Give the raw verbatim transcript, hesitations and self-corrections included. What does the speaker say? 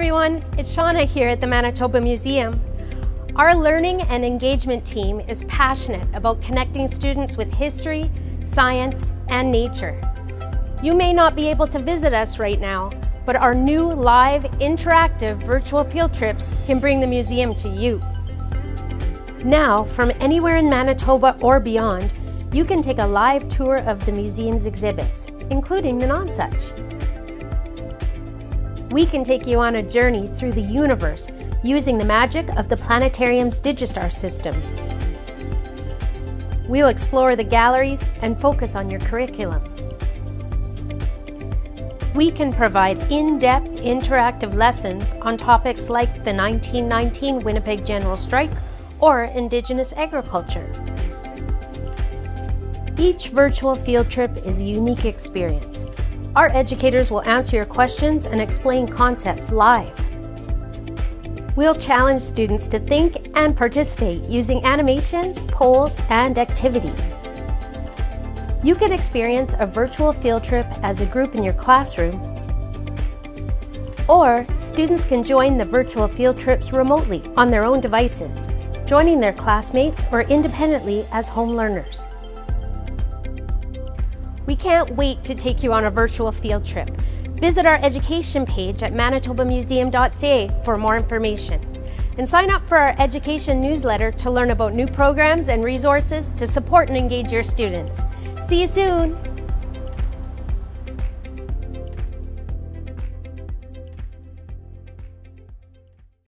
everyone, it's Shauna here at the Manitoba Museum. Our learning and engagement team is passionate about connecting students with history, science, and nature. You may not be able to visit us right now, but our new live, interactive virtual field trips can bring the museum to you. Now, from anywhere in Manitoba or beyond, you can take a live tour of the museum's exhibits, including the Nonsuch. We can take you on a journey through the universe using the magic of the planetarium's Digistar system. We'll explore the galleries and focus on your curriculum. We can provide in-depth interactive lessons on topics like the nineteen nineteen Winnipeg General Strike or Indigenous agriculture. Each virtual field trip is a unique experience. Our educators will answer your questions and explain concepts live. We'll challenge students to think and participate using animations, polls, and activities. You can experience a virtual field trip as a group in your classroom, or students can join the virtual field trips remotely on their own devices, joining their classmates or independently as home learners. We can't wait to take you on a virtual field trip. Visit our education page at manitoba museum dot c a for more information. And sign up for our education newsletter to learn about new programs and resources to support and engage your students. See you soon!